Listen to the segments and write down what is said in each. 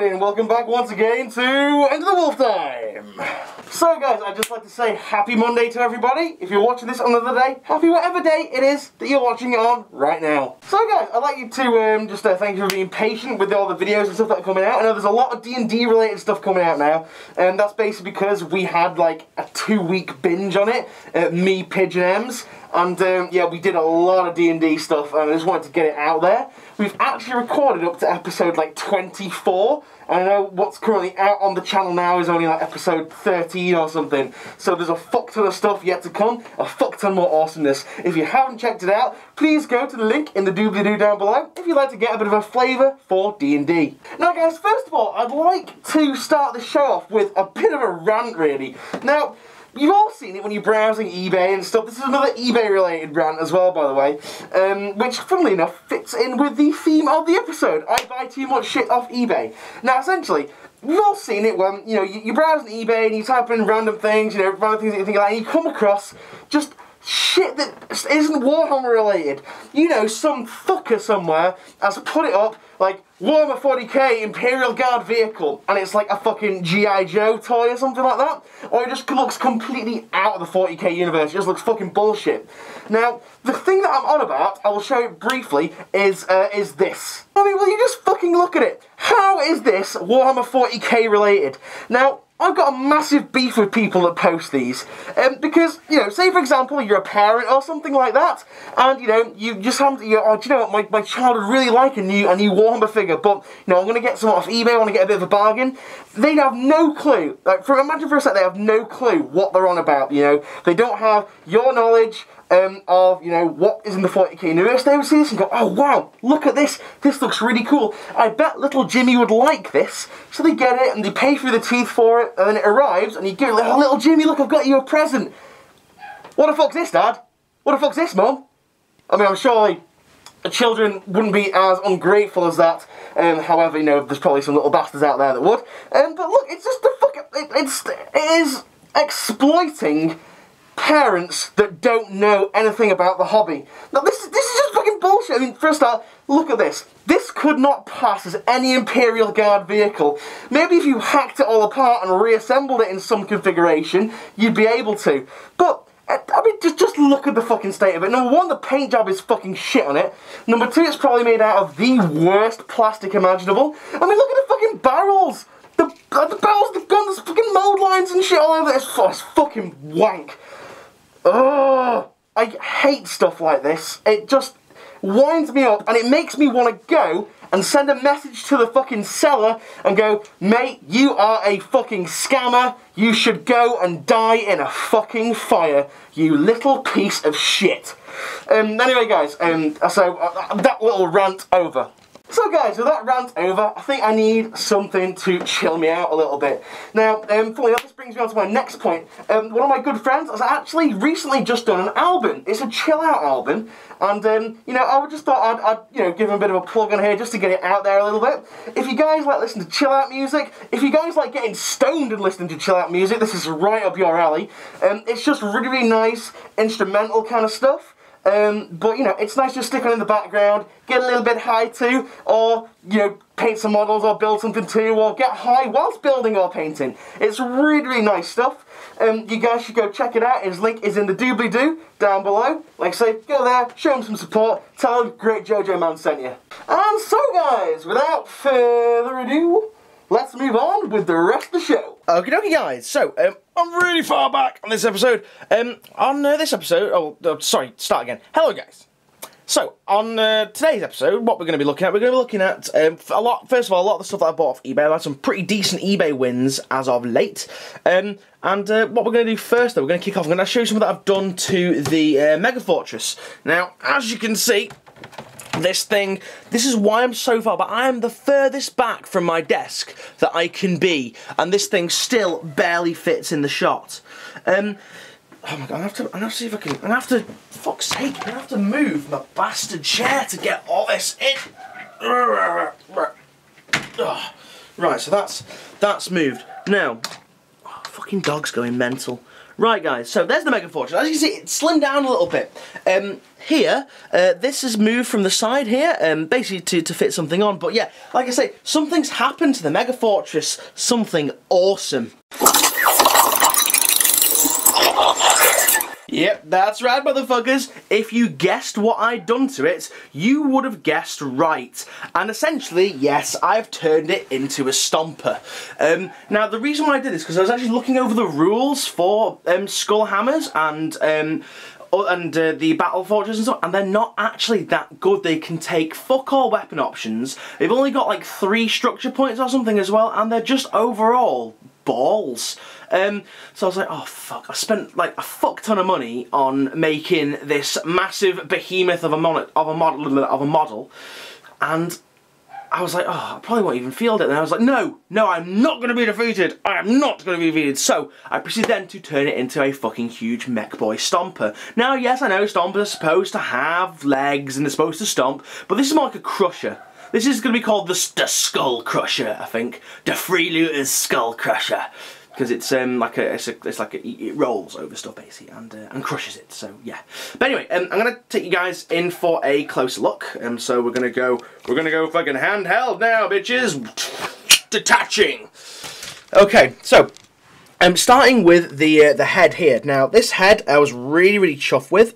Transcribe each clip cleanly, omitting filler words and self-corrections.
Welcome back once again to Enter the Wolf Time! So guys, I'd just like to say happy Monday to everybody. If you're watching this on another day, happy whatever day it is that you're watching it on right now. So guys, I'd like you to thank you for being patient with all the videos and stuff that are coming out. I know there's a lot of D&D related stuff coming out now, and that's basically because we had like a 2-week binge on it, me, Pigeon M's. And yeah, we did a lot of D&D stuff and I just wanted to get it out there. We've actually recorded up to episode like 24, and I know what's currently out on the channel now is only like episode 13 or something. So there's a fuck ton of stuff yet to come, a fuck ton more awesomeness. If you haven't checked it out, please go to the link in the doobly-doo down below if you'd like to get a bit of a flavour for D&D. Now guys, first of all, I'd like to start the show off with a bit of a rant really. Now, you've all seen it when you're browsing eBay and stuff. This is another eBay related rant as well, by the way, which funnily enough fits in with the theme of the episode. I buy too much shit off eBay. Now essentially, you've all seen it when, you know, you browse on eBay and you type in random things, you know, random things that you think like, and you come across just shit that isn't Warhammer related. You know, some fucker somewhere has put it up like Warhammer 40k Imperial Guard vehicle, and it's like a fucking G.I. Joe toy or something like that, or it just looks completely out of the 40k universe. It just looks fucking bullshit. Now, the thing that I'm on about, I will show it briefly, is this. I mean, will you just fucking look at it? How is this Warhammer 40k related? Now, I've got a massive beef with people that post these, because, you know, say for example you're a parent or something like that, and you know, you just haven't, oh, do you know what, my child would really like a new Warhammer figure, but, you know, I'm going to get some off eBay, I want to get a bit of a bargain. They have no clue, like, imagine for a sec, they have no clue what they're on about, you know, they don't have your knowledge of, you know, what is in the 40k universe. They would see this and go, oh wow, look at this, this looks really cool, I bet little Jimmy would like this. So they get it and they pay through the teeth for it, and then it arrives and you give it, like, oh little Jimmy, look, I've got you a present. What the fuck's this, Dad? What the fuck's this, Mum? I mean, I'm sure like, children wouldn't be as ungrateful as that, however, you know, there's probably some little bastards out there that would, but look, it's just the fucking, it is exploiting parents that don't know anything about the hobby. Now this is just fucking bullshit. I mean, for a start, look at this. This could not pass as any Imperial Guard vehicle. Maybe if you hacked it all apart and reassembled it in some configuration, you'd be able to. But I mean, just look at the fucking state of it. Number one, the paint job is fucking shit on it. Number two, it's probably made out of the worst plastic imaginable. I mean, look at the fucking barrels. The barrels, the guns, there's fucking mold lines and shit all over this. Oh, it's fucking wank. Oh, I hate stuff like this. It just winds me up and it makes me want to go and send a message to the fucking seller and go, mate, you are a fucking scammer. You should go and die in a fucking fire, you little piece of shit. Anyway, guys, that little rant over. So guys, with that rant over, I think I need something to chill me out a little bit. Now, this brings me on to my next point. One of my good friends has actually recently just done an album. It's a chill out album, and you know, I just thought I'd you know, give him a bit of a plug on here just to get it out there a little bit. If you guys like listening to chill out music, if you guys like getting stoned and listening to chill out music, this is right up your alley. It's just really, really nice instrumental kind of stuff. But you know, it's nice to stick on in the background, get a little bit high too, or you know, paint some models or build something too, or get high whilst building or painting. It's really, really nice stuff. You guys should go check it out. His link is in the doobly-doo down below. Like I say, go there, show him some support, tell him Great JoJo Man sent you. And so guys, without further ado, let's move on with the rest of the show. Okie dokie guys, so I'm really far back on this episode. Hello guys. So, on today's episode, what we're going to be looking at, first of all, a lot of the stuff that I bought off eBay. I've had some pretty decent eBay wins as of late. What we're going to do first, though, we're going to kick off. I'm going to show you something that I've done to the Mega Fortress. Now, as you can see, this thing, this is why I'm so far, but I am the furthest back from my desk that I can be. And this thing still barely fits in the shot. Oh my god, I'm gonna have to see if I can, fuck's sake, I'm gonna have to move my bastard chair to get all this in. Right, so that's moved. Now, oh, fucking dog's going mental. Right guys, so there's the Mega Fortress. As you can see, it's slimmed down a little bit. Here, this is moved from the side here, basically to fit something on. But yeah, like I say, something's happened to the Mega Fortress, something awesome. Yep, that's right, motherfuckers. If you guessed what I'd done to it, you would have guessed right. And essentially, yes, I've turned it into a stomper. Now, the reason why I did this, because I was actually looking over the rules for Skull Hammers and the Battle Fortresses and stuff, and they're not actually that good. They can take fuck all weapon options. They've only got like 3 structure points or something as well, and they're just overall balls. So I was like, oh fuck, I spent like a fuck ton of money on making this massive behemoth of a model, and I was like, oh, I probably won't even field it. And I was like, no, I'm not going to be defeated. I am not going to be defeated. So I proceeded then to turn it into a fucking huge mech boy stomper. Now, yes, I know stompers are supposed to have legs and they're supposed to stomp, but this is more like a crusher. This is going to be called the Skull Crusher, I think. The Freelooter's Skull Crusher, because it rolls over stuff basically and crushes it. So yeah. But anyway, I'm going to take you guys in for a closer look. So we're going to go fucking handheld now, bitches. Detaching. Okay, so I'm starting with the head here. Now this head I was really chuffed with.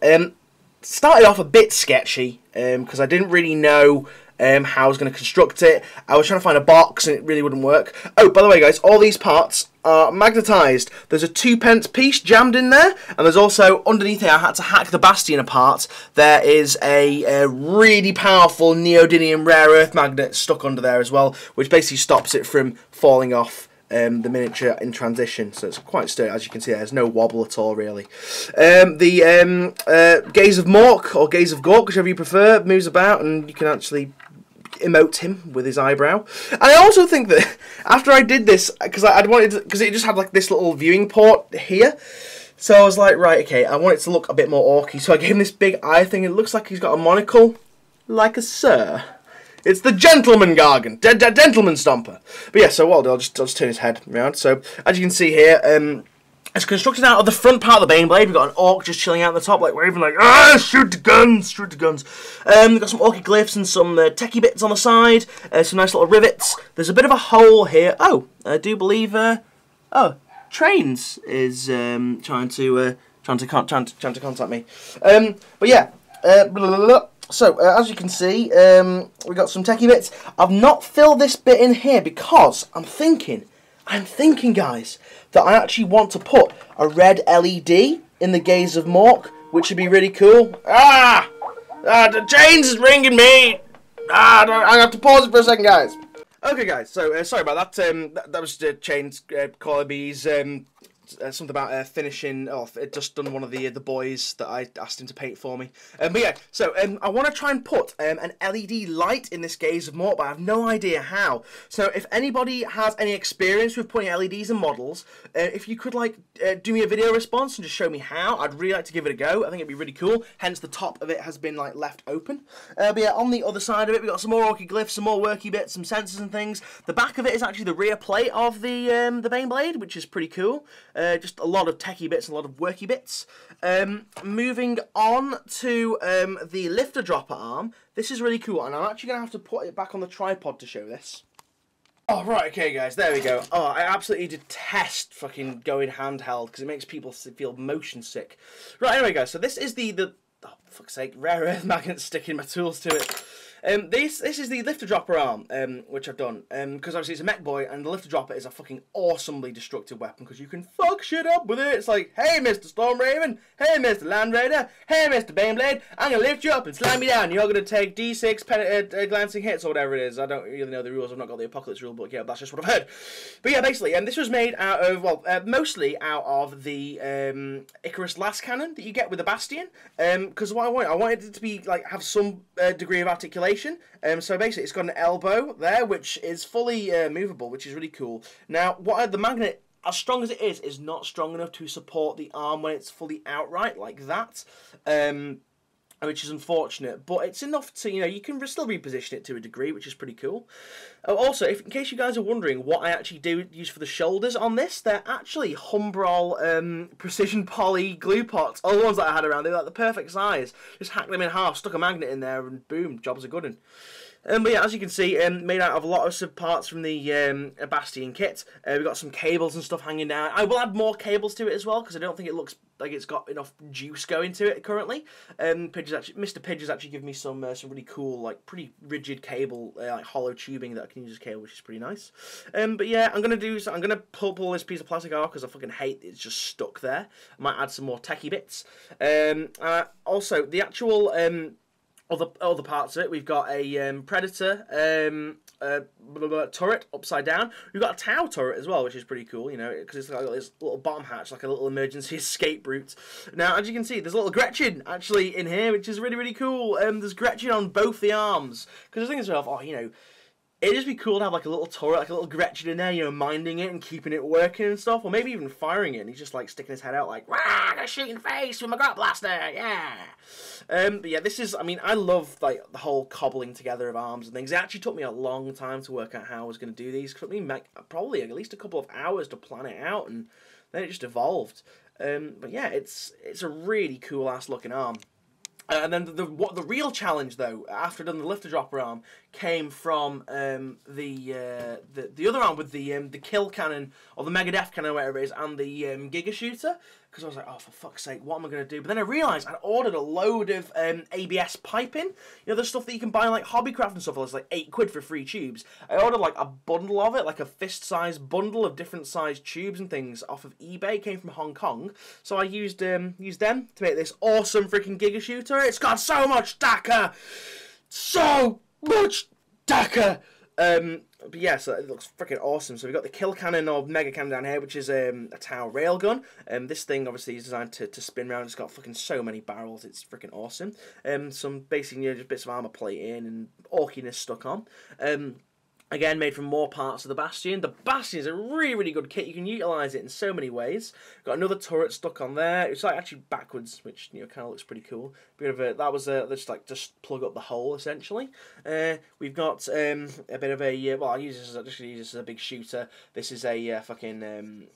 Started off a bit sketchy because I didn't really know how I was going to construct it. I was trying to find a box and it really wouldn't work. Oh, by the way guys, all these parts are magnetised. There's a 2p piece jammed in there, and there's also, underneath here, I had to hack the Bastion apart. There is a really powerful neodymium rare earth magnet stuck under there as well, which basically stops it from falling off the miniature in transition. So it's quite sturdy, as you can see. There's no wobble at all, really. The gaze of Mork, or gaze of Gork, whichever you prefer, moves about, and you can actually emote him with his eyebrow. And I also think that after I did this, because I'd wanted, because it just had like this little viewing port here, so I was like, right, okay, I want it to look a bit more orky, so I gave him this big eye thing. It looks like he's got a monocle, like a sir. It's the gentleman gargan, gentleman stomper. But yeah, so what I'll do, I'll just turn his head around. So as you can see here, it's constructed out of the front part of the Bane Blade. We've got an orc just chilling out at the top, like waving, like, ah, shoot the guns. We've got some orky glyphs and some techie bits on the side, some nice little rivets. There's a bit of a hole here. Oh, I do believe, Trains is trying to contact me. But yeah, blah, blah, blah. So, as you can see, we've got some techie bits. I've not filled this bit in here because I'm thinking, guys, that I actually want to put a red LED in the gaze of Mork, which would be really cool. The chains is ringing me. I have to pause it for a second, guys. Okay, guys. So sorry about that. That was the chains calling me. Something about finishing off. It just done one of the boys that I asked him to paint for me. But yeah, so I want to try and put an LED light in this gaze of Mork, but I have no idea how. So if anybody has any experience with putting LEDs in models, if you could like do me a video response and just show me how, I'd really like to give it a go. I think it'd be really cool. Hence the top of it has been like left open. But yeah, on the other side of it, we've got some more orky glyphs, some more worky bits, some sensors and things. The back of it is actually the rear plate of the Bane Blade, which is pretty cool. Just a lot of techie bits and a lot of worky bits. Moving on to the lifter dropper arm. This is really cool, and I'm actually going to have to put it back on the tripod to show this. Oh, right, okay, guys, there we go. Oh, I absolutely detest fucking going handheld, because it makes people feel motion sick. Right, anyway, guys, so this is the oh, fuck's sake, rare earth magnet sticking my tools to it. This is the lifter dropper arm, which I've done, because obviously it's a mech boy, and the lifter dropper is a fucking awesomely destructive weapon, because you can fuck shit up with it. It's like, hey, Mr. Storm Raven, hey, Mr. Land Raider, hey, Mr. Bane Blade, I'm going to lift you up and slam you down. You're going to take D6 glancing hits or whatever it is. I don't really know the rules. I've not got the Apocalypse rule book yet, but that's just what I've heard. But yeah, basically, this was made out of, well, mostly out of the Icarus Las Cannon that you get with the Bastion, because what I wanted it to be, like, have some degree of articulation. So basically it's got an elbow there, which is fully movable, which is really cool. Now, the magnet, as strong as it is not strong enough to support the arm when it's fully outright, like that, which is unfortunate, but it's enough to, you know, you can still reposition it to a degree, which is pretty cool. Also, in case you guys are wondering what I actually do use for the shoulders on this, they're actually Humbrol precision poly glue pots. All the ones that I had around, they were like the perfect size. Just hacked them in half, stuck a magnet in there, and boom, jobs are good. But yeah, as you can see, made out of a lot of subparts from the Bastion kit. We've got some cables and stuff hanging down. I will add more cables to it as well, because I don't think it looks like it's got enough juice going to it currently. Mr. Pidge has actually given me some really cool, like, pretty rigid cable, like hollow tubing that I can use as cable, which is pretty nice. But yeah, I'm gonna pull this piece of plastic off, because I fucking hate it's just stuck there. I might add some more techie bits. Also, the actual other parts of it, we've got a Predator turret upside down. We've got a Tau turret as well, which is pretty cool, you know, because it's got this little bottom hatch, like a little emergency escape route. Now, as you can see, there's a little Gretchen actually in here, which is really, really cool. There's Gretchen on both the arms, because I was thinking to myself, oh, you know, it'd just be cool to have like a little turret, like a little Gretchen in there, you know, minding it and keeping it working and stuff, or maybe even firing it, and he's just like sticking his head out like, "Rah, I'm gonna shoot in the face with my grot blaster, yeah!" But yeah, this is, I mean, I love like the whole cobbling together of arms and things. It actually took me a long time to work out how I was gonna do these. It took me like, probably at least a couple of hours to plan it out, and then it just evolved. But yeah, it's a really cool ass looking arm. And then the real challenge, though, after I'd done the lifter dropper arm, came from the other arm with the kill cannon, or the mega death cannon, whatever it is, and the Giga Shooter. Because I was like, oh, for fuck's sake, what am I going to do? But then I realised I'd ordered a load of ABS piping. You know, the stuff that you can buy in, like, Hobbycraft and stuff. It was like £8 for free tubes. I ordered, like, a bundle of it, like a fist-sized bundle of different sized tubes and things off of eBay. It came from Hong Kong. So I used them to make this awesome freaking Giga Shooter. It's got so much DAKKA! So much DAKKA! But yeah, so it looks freaking awesome. So we've got the kill cannon, or mega cannon, down here, which is a Tau railgun. This thing obviously is designed to spin around. It's got fucking so many barrels. It's freaking awesome. Some basic, you know, just bits of armor plating and orkiness stuck on. Again, made from more parts of the Bastion. The Bastion is a really, really good kit. You can utilise it in so many ways. Got another turret stuck on there. It's like actually backwards, which, you know, kind of looks pretty cool. Bit of a, that was just like just plug up the hole essentially. We've got a bit of a well, I just use this as a big shooter. This is a fucking an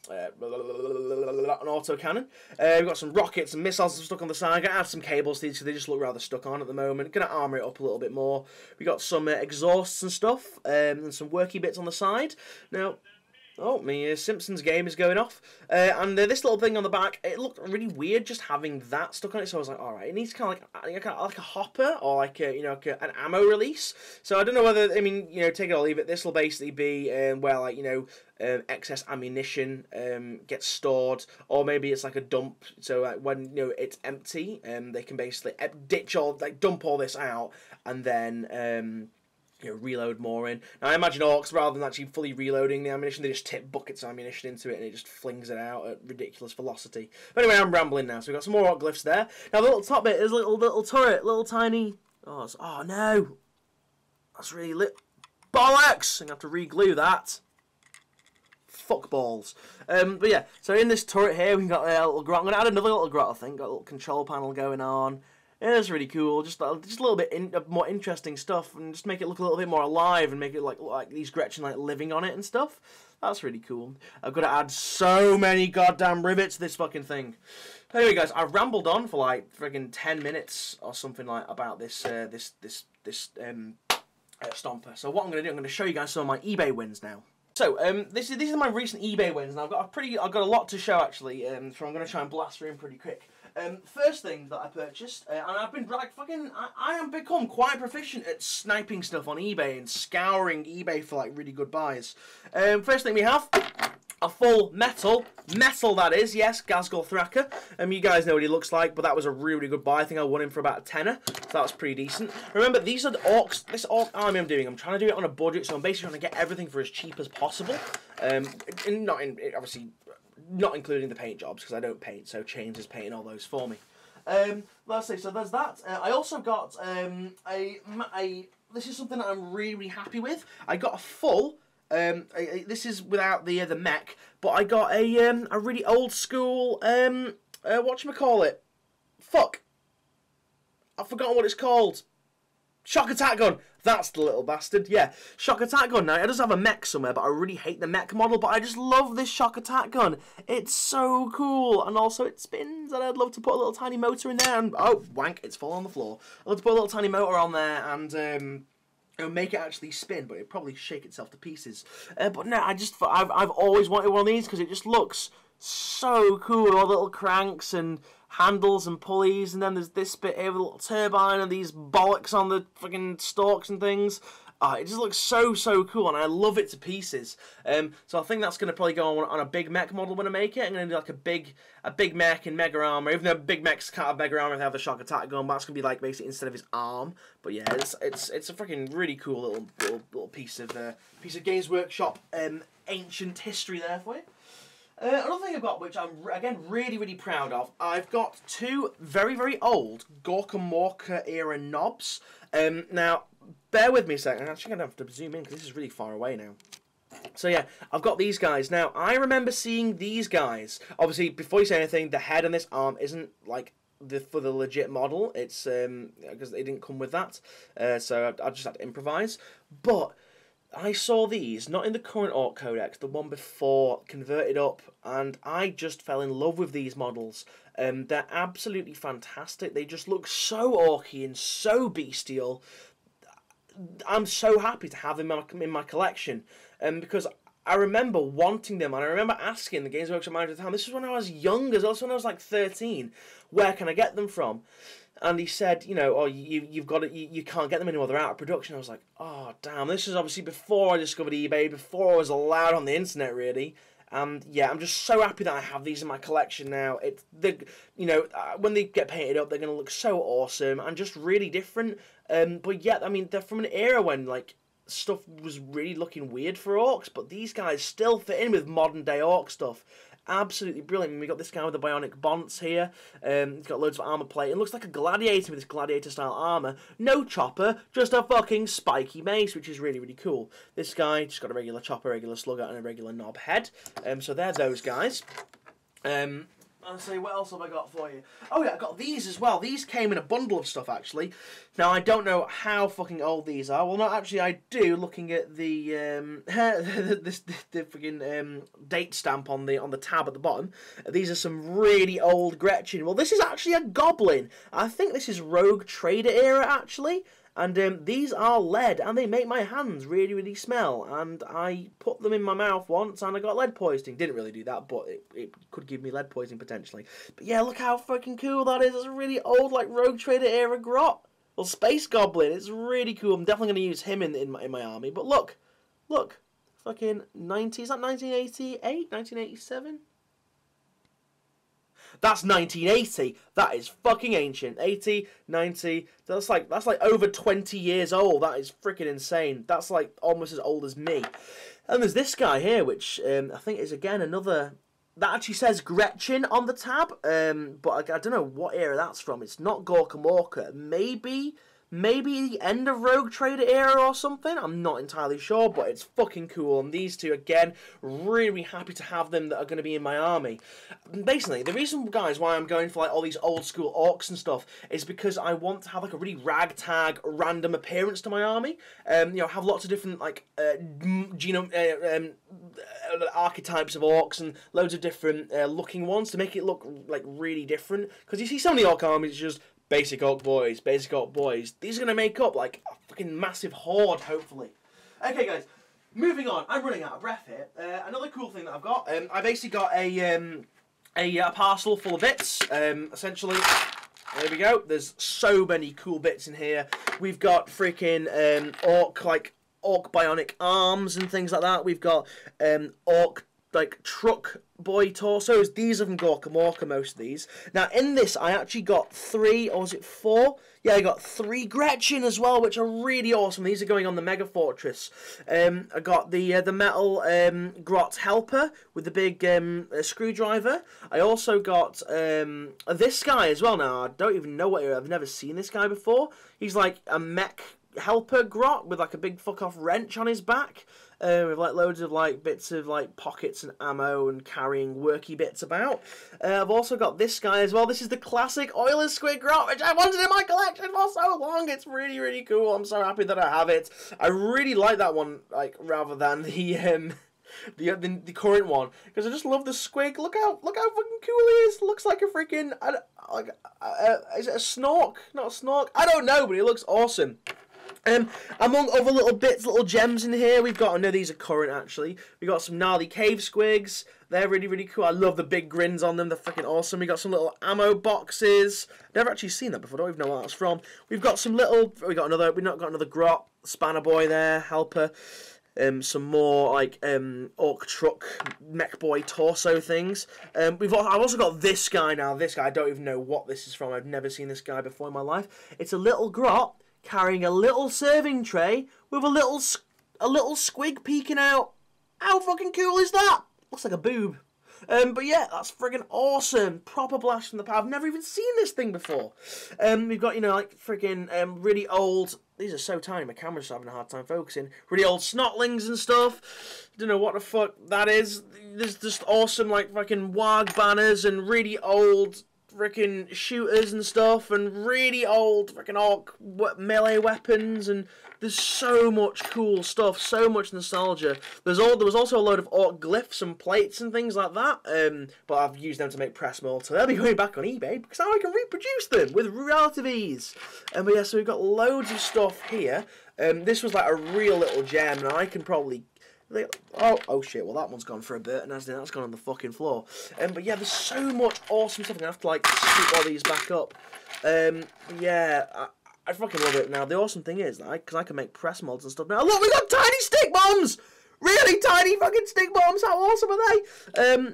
auto cannon. We've got some rockets and missiles stuck on the side. I'm gonna add some cables to these, so they just look rather stuck on at the moment. Gonna armour it up a little bit more. We got some exhausts and stuff. And some worky bits on the side. Now, oh, my Simpsons game is going off. And this little thing on the back, it looked really weird just having that stuck on it. So I was like, all right, it needs kind of like a hopper, or like a, you know, like an ammo release. So I don't know whether, I mean, you know, take it or leave it. This will basically be where, like, you know, excess ammunition gets stored, or maybe it's like a dump. So when, you know, it's empty, they can basically ditch all, like, dump all this out, and then you know, reload more in. Now, I imagine orcs, rather than actually fully reloading the ammunition, they just tip buckets of ammunition into it, and it just flings it out at ridiculous velocity. But anyway, I'm rambling now, so we've got some more orc glyphs there. Now, the little top bit is a little turret, little tiny... Oh, oh no! That's really lit... Bollocks! I'm going to have to re-glue that. Fuck balls. But yeah, so in this turret here, we've got a little grot. I'm going to add another little grot, I think. Got a little control panel going on. Yeah, that's really cool. Just a little bit more interesting stuff, and just make it look a little bit more alive, and make it like look like these Gretchen like living on it and stuff. That's really cool. I've got to add so many goddamn rivets to this fucking thing. Anyway, guys, I rambled on for like friggin' 10 minutes or something like about this stomper. So what I'm gonna do, I'm gonna show you guys some of my eBay wins now. So these are my recent eBay wins, and I've got a lot to show actually. So I'm gonna try and blast through them pretty quick. First thing that I purchased, and I've been like fucking, I have become quite proficient at sniping stuff on eBay and scouring eBay for like really good buys. First thing we have, a full metal that is, yes, Gazgul Thraka. You guys know what he looks like, but that was a really good buy. I think I won him for about a tenner, so that was pretty decent. Remember, these are the orcs, this orc army I'm doing, I'm trying to do it on a budget, so I'm basically trying to get everything for as cheap as possible. Obviously, not including the paint jobs, because I don't paint, so Chains is painting all those for me. Let's see, so there's that. I also got this is something that I'm really happy with. I got a full... this is without the mech, but I got a really old school whatchamacallit? Fuck, I've forgotten what it's called. Shock attack gun. That's the little bastard. Yeah, shock attack gun. Now it does have a mech somewhere, but I really hate the mech model. But I just love this shock attack gun. It's so cool, and also it spins. And I'd love to put a little tiny motor in there. And oh, wank! It's fallen on the floor. I'd love to put a little tiny motor on there and. It'll make it actually spin, but it'll probably shake itself to pieces. But no, I've always wanted one of these because it just looks so cool. All the little cranks and handles and pulleys, and then there's this bit here with a little turbine and these bollocks on the fucking stalks and things. It just looks so cool, and I love it to pieces. So I think that's going to probably go on a big mech model when I make it. I'm going to do like a big mech in mega armor. Even though big mechs can't have mega armor if they have the shock attack gun, but that's going to be like basically instead of his arm. But yeah, it's a freaking really cool little piece of Games Workshop ancient history there for you. Another thing I've got, which I'm again really proud of, I've got two very old Gorkamorka era knobs. Now. Bear with me a second, I'm actually going to have to zoom in because this is really far away now. So yeah, I've got these guys. Now, I remember seeing these guys. Obviously, before you say anything, the head on this arm isn't like for the legit model. It's because they didn't come with that. So I just had to improvise. But I saw these, not in the current Orc Codex, the one before, converted up, and I just fell in love with these models. They're absolutely fantastic. They just look so orky and so bestial. I'm so happy to have them in my collection because I remember wanting them and I remember asking the Games Workshop manager at the time, this was when I was younger, also when I was like 13, where can I get them from? And he said, you know, oh, you've got it, you can't get them anymore, they're out of production. I was like, oh damn, this is obviously before I discovered eBay, before I was allowed on the internet really. Yeah, I'm just so happy that I have these in my collection now. You know, when they get painted up, they're going to look so awesome and just really different. But yeah, I mean, they're from an era when, like, stuff was really looking weird for orcs, but these guys still fit in with modern-day orc stuff. Absolutely brilliant. I mean, we got this guy with the bionic bonds here. He's got loads of armour plate. It looks like a gladiator with this gladiator-style armour. No chopper, just a fucking spiky mace, which is really cool. This guy just got a regular chopper, regular slugger, and a regular knob head. So they're those guys. I'll say, what else have I got for you? Oh yeah, I got these as well. These came in a bundle of stuff, actually. Now, I don't know how fucking old these are. Well, no, actually, I do, looking at the the fucking date stamp on the tab at the bottom. These are some really old Gretchen. Well, this is actually a goblin. I think this is Rogue Trader era, actually. And these are lead, and they make my hands really smell. And I put them in my mouth once, and I got lead poisoning. Didn't really do that, but it could give me lead poisoning, potentially. But yeah, look how fucking cool that is. It's a really old, like, Rogue Trader era grot. Well, Space Goblin. It's really cool. I'm definitely going to use him in my army. But look. Fucking 90, is that 1988? 1987? That's 1980. That is fucking ancient. 80, 90. That's like over 20 years old. That is freaking insane. That's like almost as old as me. And there's this guy here, which I think is again another. That actually says Gretchen on the tab, but I don't know what era that's from. It's not Gorkamorka. Maybe the end of Rogue Trader era or something? I'm not entirely sure, but it's fucking cool. And these two, again, really happy to have them that are going to be in my army. Basically, the reason, guys, why I'm going for, like, all these old-school orcs and stuff is because I want to have, like, a really ragtag, random appearance to my army. You know, have lots of different, like, archetypes of orcs and loads of different looking ones to make it look, like, really different. Because you see so many orc armies just... Basic orc boys. These are going to make up, like, a fucking massive horde, hopefully. Okay, guys, moving on. I'm running out of breath here. Another cool thing that I've got, I basically got a a parcel full of bits, essentially. There we go. There's so many cool bits in here. We've got freaking orc bionic arms and things like that. We've got orc like truck boy torsos. These are from Gorkamorka, most of these. Now in this I actually got 3, or was it 4? Yeah, I got 3 Gretchen as well, which are really awesome. These are going on the Mega Fortress. I got the metal grot helper with the big screwdriver. I also got this guy as well. Now I don't even know what he is. I've never seen this guy before. He's like a mech helper grot with like a big fuck off wrench on his back. With like loads of like bits of like pockets and ammo and carrying worky bits about. I've also got this guy as well. This is the classic Oiler Squig Grot, which I wanted in my collection for so long. It's really, really cool. I'm so happy that I have it. I really like that one, like rather than the current one, because I just love the Squig. Look how fucking cool he is. Looks like a freaking is it a snork? Not a snork. I don't know, but it looks awesome. Among other little bits, little gems in here, we've got, I know these are current actually, we've got some gnarly cave squigs, they're really, really cool, I love the big grins on them, they're freaking awesome. We've got some little ammo boxes, never actually seen that before, I don't even know what that's from. We've got some little, we've got another grot, spanner boy there, helper, some more like orc truck mech boy torso things. I've also got this guy now, I don't even know what this is from, I've never seen this guy before in my life. It's a little grot carrying a little serving tray with a little squig peeking out. How fucking cool is that? Looks like a boob. But yeah, that's friggin' awesome. Proper blast from the past. I've never even seen this thing before. We've got, you know, like friggin' really old. These are so tiny, my camera's having a hard time focusing. Really old snotlings and stuff. Don't know what the fuck that is. There's just awesome, like, fucking warg banners and really old freaking shooters and stuff, and really old freaking orc melee weapons, and there's so much cool stuff, so much nostalgia. There was also a load of orc glyphs and plates and things like that, but I've used them to make press molds, so they'll be going back on eBay because now I can reproduce them with relative ease. But yeah, so we've got loads of stuff here. This was like a real little gem, and I can probably. Oh shit, well that one's gone for a bit, and that's gone on the fucking floor. But yeah, there's so much awesome stuff. I'm gonna have to like scoop all these back up. Yeah, I fucking love it. Now the awesome thing is that because I can make press molds and stuff now. Look, we got tiny stick bombs! Really tiny fucking stick bombs, how awesome are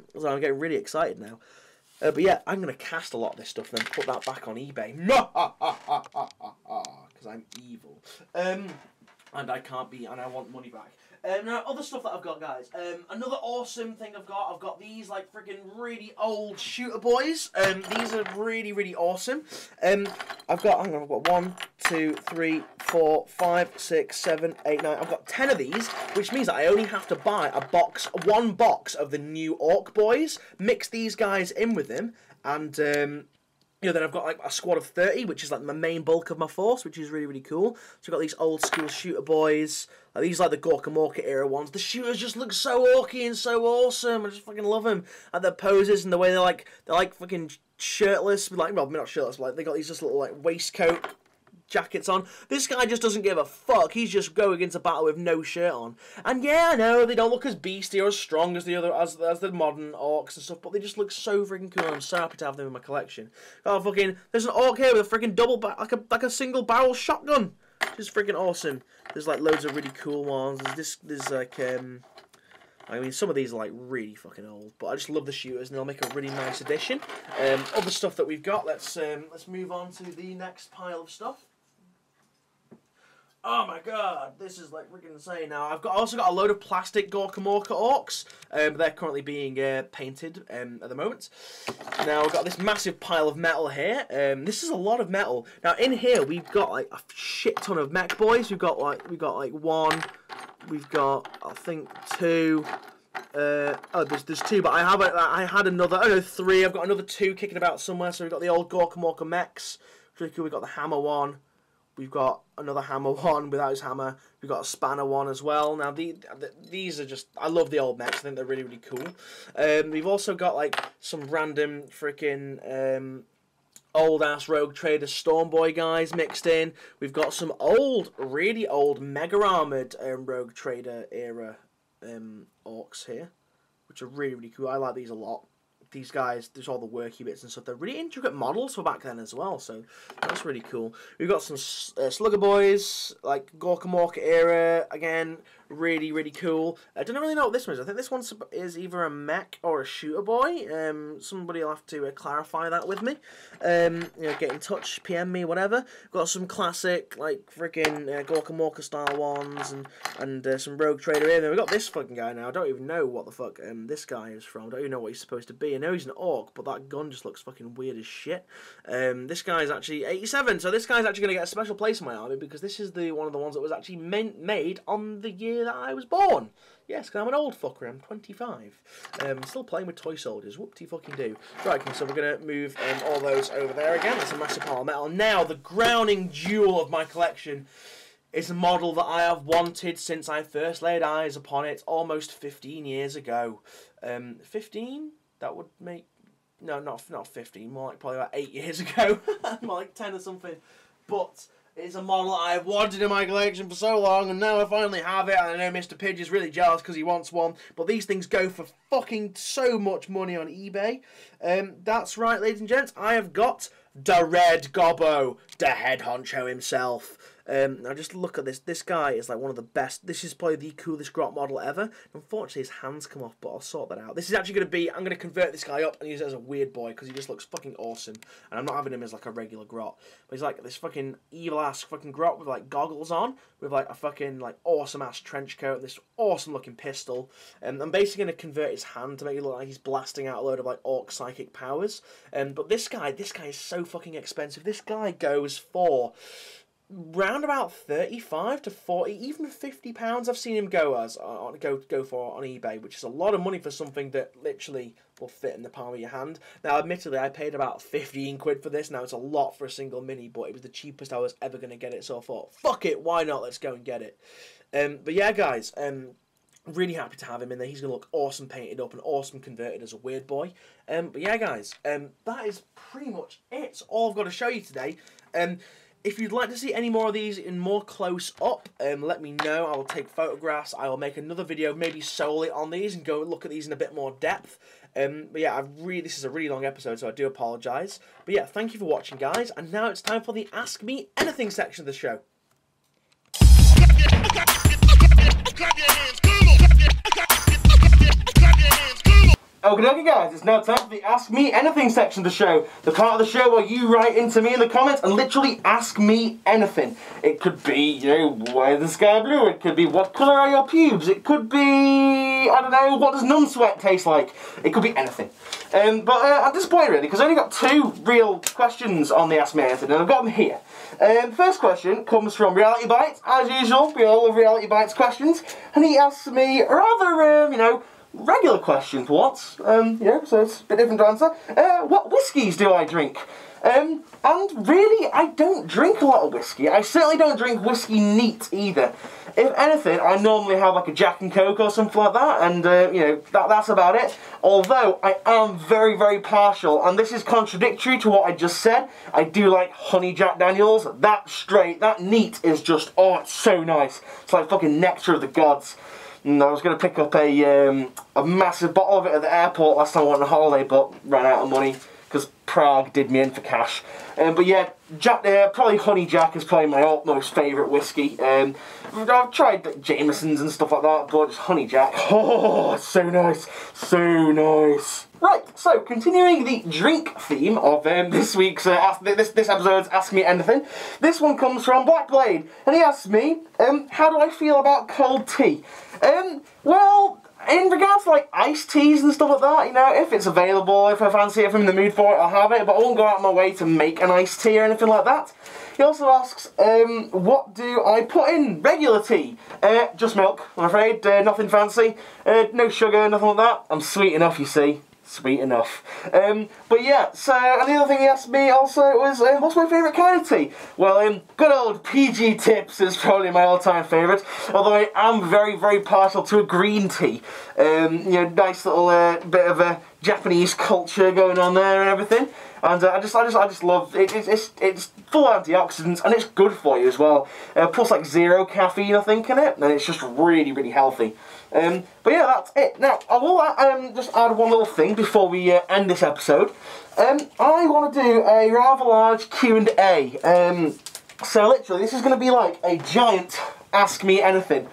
they? So I'm getting really excited now. But yeah, I'm gonna cast a lot of this stuff and then put that back on eBay. Because I'm evil. And I can't be, and I want money back. Now, other stuff that I've got, guys. Another awesome thing I've got these, like, freaking really old shooter boys. These are really, really awesome. I've got 1, 2, 3, 4, 5, 6, 7, 8, 9. I've got 10 of these, which means that I only have to buy one box of the new orc boys, mix these guys in with them, and, you know, then I've got like a squad of 30, which is like my main bulk of my force, which is really, really cool. So I've got these old school shooter boys. These are like the Gorkamorka era ones. The shooters just look so orky and so awesome. I just fucking love them. And their poses and the way they're like fucking shirtless. Like, well, not shirtless, but like they got these just little like waistcoat jackets on. This guy just doesn't give a fuck. He's just going into battle with no shirt on. And yeah, I know they don't look as beastly or as strong as the modern orcs and stuff, but they just look so freaking cool. I'm so happy to have them in my collection. Oh fucking, there's an orc here with a freaking like a single barrel shotgun, which is freaking awesome. There's like loads of really cool ones. There's like I mean, some of these are like really fucking old, but I just love the shooters, and they'll make a really nice addition. Other stuff that we've got. Let's move on to the next pile of stuff. Oh my god, this is like freaking insane. Now I've also got a load of plastic Gorkamorka orcs, but they're currently being painted at the moment. Now we've got this massive pile of metal here. This is a lot of metal. Now in here we've got like a shit ton of mech boys. We've got like one. We've got I think 2. Oh, there's 2, but I had another. Oh no, 3. I've got another 2 kicking about somewhere. So we've got the old Gorkamorka mechs. We've got the hammer one. We've got another hammer one without his hammer. We've got a spanner one as well. Now, these are just... I love the old mechs. I think they're really, really cool. We've also got, like, some random freaking old-ass Rogue Trader Storm Boy guys mixed in. We've got some old, really old, mega-armoured Rogue Trader era orcs here, which are really, really cool. I like these a lot. these guys, there's all the worky bits and stuff. They're really intricate models for back then as well, so that's really cool. We've got some Slugger Boys, like Gorkamorka era, again, really cool. I don't really know what this one is. I think this one is either a mech or a shooter boy. Somebody will have to clarify that with me. You know, get in touch, PM me, whatever. Got some classic, like, freaking Gorkamorka style ones and some Rogue Trader in there. We've got this fucking guy now. I don't even know what the fuck this guy is from. I don't even know what he's supposed to be. I know he's an orc, but that gun just looks fucking weird as shit. This guy's actually 87, so this guy's actually going to get a special place in my army because this is the one of the ones that was actually made on the year that I was born. Yes, because I'm an old fucker. I'm 25. Still playing with toy soldiers. Whoop-de-fucking-do. Right, so we're going to move all those over there again. That's a massive pile of metal. Now, the crowning jewel of my collection is a model that I have wanted since I first laid eyes upon it almost 15 years ago. 15? That would make... No, not 15. More like probably about 8 years ago. More like 10 or something. But... it's a model I've wanted in my collection for so long, and now I finally have it. And I know Mr. Pidge is really jealous because he wants one, but these things go for fucking so much money on eBay. That's right, ladies and gents, I have got the Red Gobbo, the head honcho himself. Now just look at this. This guy is like one of the best. This is probably the coolest grot model ever. Unfortunately, his hands come off, but I'll sort that out. This is actually going to be... I'm going to convert this guy up and use it as a weird boy because he just looks fucking awesome. And I'm not having him as like a regular grot. But he's like this fucking evil-ass fucking grot with like goggles on, with like a fucking like awesome-ass trench coat and this awesome-looking pistol. I'm basically going to convert his hand to make it look like he's blasting out a load of like orc psychic powers. But this guy is so fucking expensive. This guy goes for... round about 35 to 40, even £50, I've seen him go as go for on eBay, which is a lot of money for something that literally will fit in the palm of your hand. Now, admittedly, I paid about 15 quid for this. Now, it's a lot for a single mini, but it was the cheapest I was ever going to get it, so I thought, fuck it, why not? Let's go and get it. But yeah, guys, really happy to have him in there. He's going to look awesome painted up and awesome converted as a weird boy. But yeah, guys, that is pretty much it. It's all I've got to show you today. If you'd like to see any more of these in more close up, let me know. I will take photographs. I will make another video maybe solely on these and go look at these in a bit more depth. But yeah, this is a really long episode, so I do apologise. But yeah, thank you for watching, guys. And now it's time for the Ask Me Anything section of the show. Okay, guys, it's now time for the Ask Me Anything section of the show. The part of the show where you write into me in the comments and literally ask me anything. It could be, you know, why is the sky blue? It could be, what colour are your pubes? It could be, I don't know, what does numbsweat taste like? It could be anything. But at this point, really, because I've only got 2 real questions on the Ask Me Anything, and I've got them here. First question comes from Reality Bites, as usual. We all love Reality Bites questions. And he asks me, rather, you know, regular questions for once, you know, so it's a bit different to answer. What whiskies do I drink? And really, I don't drink a lot of whiskey. I certainly don't drink whiskey neat either. If anything, I normally have like a Jack and Coke or something like that, and you know, that's about it. Although, I am very partial, and this is contradictory to what I just said. I do like Honey Jack Daniels. That straight, that neat is just, oh, it's so nice. It's like fucking nectar of the gods. And I was going to pick up a massive bottle of it at the airport last time I went on holiday, but ran out of money because Prague did me in for cash. But yeah, Jack, probably Honey Jack is probably my utmost favourite whiskey. I've tried Jameson's and stuff like that, but just Honey Jack. Oh, so nice, so nice. Right, so continuing the drink theme of this week's this episode's Ask Me Anything, this one comes from Black Blade, and he asks me, how do I feel about cold tea? Well, in regards to like iced teas and stuff like that, you know, if it's available, if I fancy it, if I'm in the mood for it, I'll have it, but I won't go out of my way to make an iced tea or anything like that. He also asks, what do I put in regular tea? Just milk, I'm afraid, nothing fancy, no sugar, nothing like that. I'm sweet enough, you see. Sweet enough. But yeah, so another thing he asked me also was, what's my favourite kind of tea? Well, good old PG Tips is probably my all-time favourite, although I am very partial to a green tea. You know, nice little bit of a Japanese culture going on there and everything. and I just love it. It's full of antioxidants and it's good for you as well. Plus like 0 caffeine I think in it, and it's just really healthy. But yeah, that's it. Now I will just add one little thing before we end this episode. I want to do a rather large Q&A. So literally this is going to be like a giant ask me anything.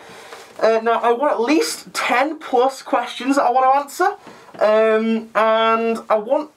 Now I want at least 10 plus questions that I want to answer. And I want,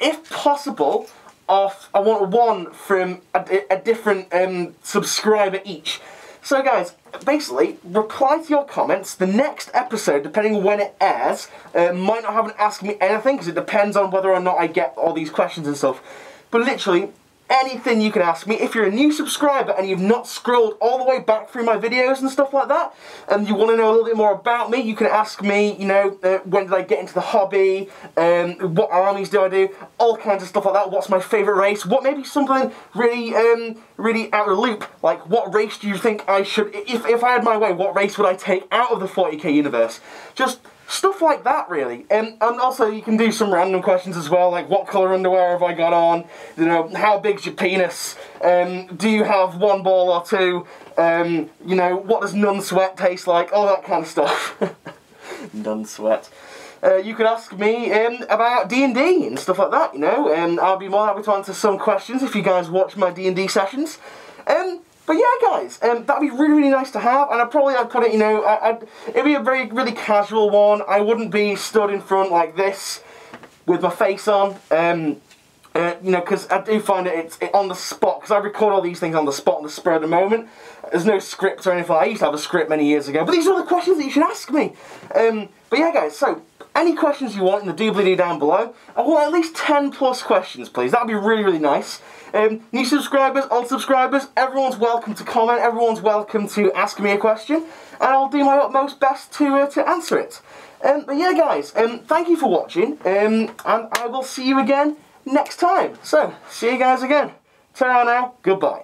if possible, I want one from a different subscriber each. So guys, basically, reply to your comments. The next episode, depending when it airs, might not have an Ask Me Anything, because it depends on whether or not I get all these questions and stuff. But literally, anything you can ask me. If you're a new subscriber and you've not scrolled all the way back through my videos and stuff like that, and you want to know a little bit more about me, you can ask me, you know, when did I get into the hobby, what armies do I do, all kinds of stuff like that, what's my favourite race, what maybe something really, really out of the loop, like what race do you think I should, if I had my way, what race would I take out of the 40k universe? Just stuff like that, really. And also you can do some random questions as well, like what colour underwear have I got on, you know, how big's your penis, do you have one ball or two, you know, what does non-sweat taste like, all that kind of stuff. Non-sweat. You could ask me about D&D and stuff like that, you know, I'll be more happy to answer some questions if you guys watch my D&D sessions. But yeah, guys, that'd be really nice to have, and I'd put it, you know, it'd be a very, really casual one. I wouldn't be stood in front like this with my face on, you know, because I do find it's on the spot, because I record all these things on the spot, on the spur of the moment. There's no script or anything. I used to have a script many years ago, but these are the questions that you should ask me. But yeah, guys, so any questions you want in the doobly-doo down below. I want at least 10 plus questions, please. That'd be really nice. New subscribers, old subscribers, everyone's welcome to comment, everyone's welcome to ask me a question, and I'll do my utmost best to answer it. But yeah, guys, thank you for watching, and I will see you again next time. So, see you guys again. Ta-ra now, goodbye.